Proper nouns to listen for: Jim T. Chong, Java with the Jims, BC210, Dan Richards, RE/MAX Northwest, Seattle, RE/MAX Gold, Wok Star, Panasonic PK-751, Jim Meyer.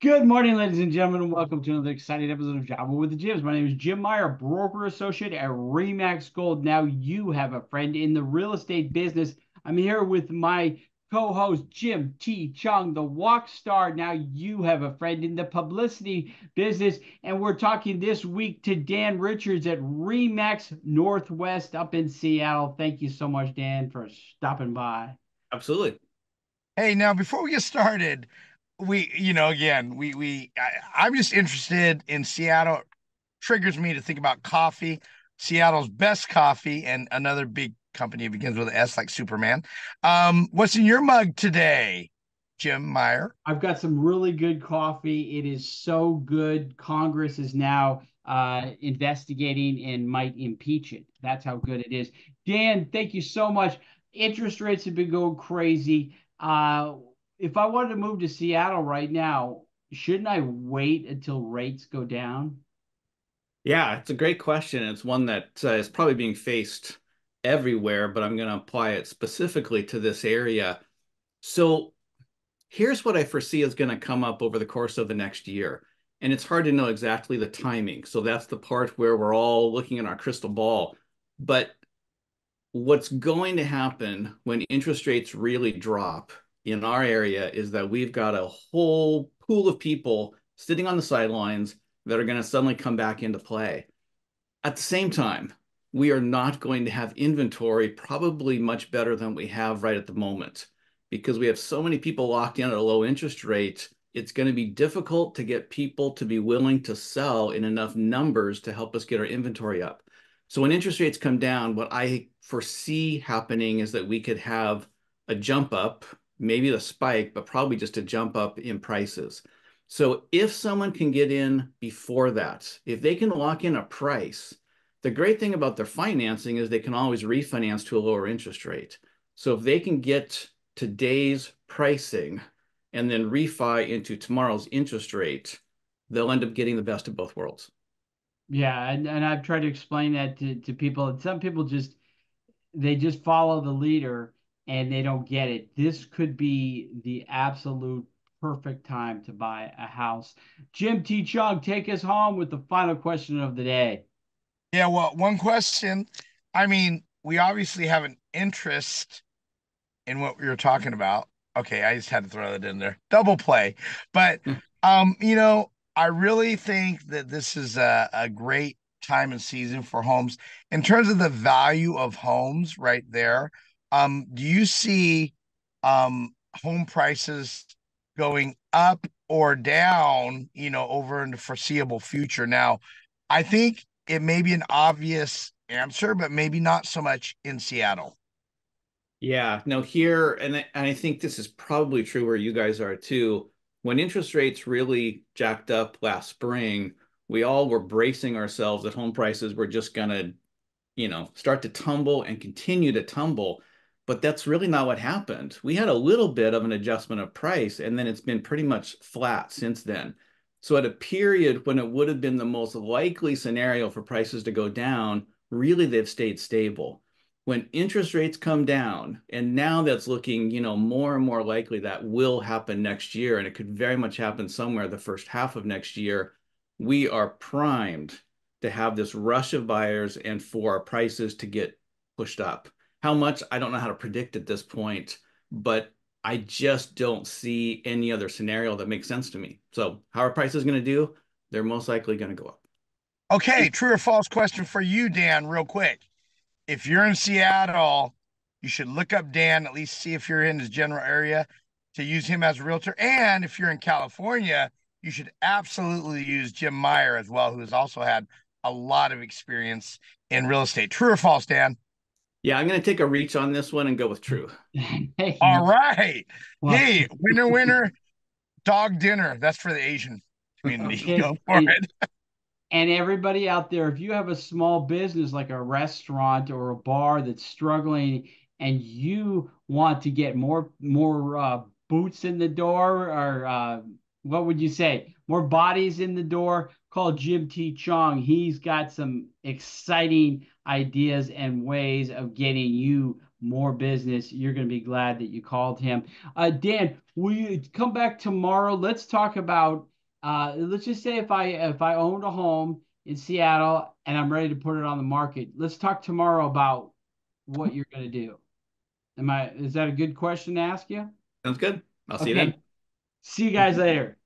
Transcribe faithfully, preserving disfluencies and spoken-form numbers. Good morning, ladies and gentlemen, and welcome to another exciting episode of Java with the Jims. My name is Jim Meyer, broker associate at RE/MAX Gold. Now you have a friend in the real estate business. I'm here with my co-host Jim T. Chong, the Wok Star. Now you have a friend in the publicity business. And we're talking this week to Dan Richards at RE/MAX Northwest up in Seattle. Thank you so much, Dan, for stopping by. Absolutely. Hey, now before we get started, We, you know, again, we, we, I, I'm just interested in Seattle. Triggers me to think about coffee, Seattle's best coffee, and another big company begins with an S like Superman. Um, what's in your mug today, Jim Meyer? I've got some really good coffee. It is so good. Congress is now uh, investigating and might impeach it. That's how good it is. Dan, thank you so much. Interest rates have been going crazy. Uh, If I wanted to move to Seattle right now, shouldn't I wait until rates go down? Yeah, it's a great question. It's one that uh, is probably being faced everywhere, but I'm going to apply it specifically to this area. So here's what I foresee is going to come up over the course of the next year. And it's hard to know exactly the timing. So that's the part where we're all looking at our crystal ball. But what's going to happen when interest rates really drop in our area is that we've got a whole pool of people sitting on the sidelines that are going to suddenly come back into play. At the same time, we are not going to have inventory probably much better than we have right at the moment, because we have so many people locked in at a low interest rate. It's going to be difficult to get people to be willing to sell in enough numbers to help us get our inventory up. So when interest rates come down, what I foresee happening is that we could have a jump up, maybe a spike, but probably just a jump up in prices. So if someone can get in before that, if they can lock in a price, the great thing about their financing is they can always refinance to a lower interest rate. So if they can get today's pricing and then refi into tomorrow's interest rate, they'll end up getting the best of both worlds. Yeah, and, and I've tried to explain that to, to people. And some people just, they just follow the leader and they don't get it. This could be the absolute perfect time to buy a house. Jim T. Chong, take us home with the final question of the day. Yeah, well, one question. I mean, we obviously have an interest in what we were talking about. Okay, I just had to throw that in there. Double play. But, um, you know, I really think that this is a, a great time and season for homes. In terms of the value of homes right there, Um, do you see um, home prices going up or down, you know, over in the foreseeable future? Now, I think it may be an obvious answer, but maybe not so much in Seattle. Yeah, no, here, and I, and I think this is probably true where you guys are too. When interest rates really jacked up last spring, we all were bracing ourselves that home prices were just going to, you know, start to tumble and continue to tumble. But that's really not what happened. We had a little bit of an adjustment of price, and then it's been pretty much flat since then. So at a period when it would have been the most likely scenario for prices to go down, really they've stayed stable. When interest rates come down, and now that's looking, you know, more and more likely that will happen next year, and it could very much happen somewhere the first half of next year, we are primed to have this rush of buyers and for our prices to get pushed up. How much, I don't know how to predict at this point, but I just don't see any other scenario that makes sense to me. So how are prices going to do? They're most likely going to go up. Okay, true or false question for you, Dan, real quick. If you're in Seattle, you should look up Dan, at least see if you're in his general area, to use him as a realtor. And if you're in California, you should absolutely use Jim Meyer as well, who has also had a lot of experience in real estate. True or false, Dan? Yeah, I'm going to take a reach on this one and go with true. Hey. All right. Well, hey, winner, winner, dog dinner. That's for the Asian community. It, go for it, it. And everybody out there, if you have a small business like a restaurant or a bar that's struggling and you want to get more, more uh, boots in the door, or uh, what would you say, more bodies in the door, call Jim T. Chong. He's got some exciting ideas and ways of getting you more business. You're going to be glad that you called him. Uh, Dan, will you come back tomorrow? Let's talk about, uh, let's just say if I, if I owned a home in Seattle and I'm ready to put it on the market, let's talk tomorrow about what you're going to do. Am I, is that a good question to ask you? Sounds good. I'll see okay. you then. See you guys later.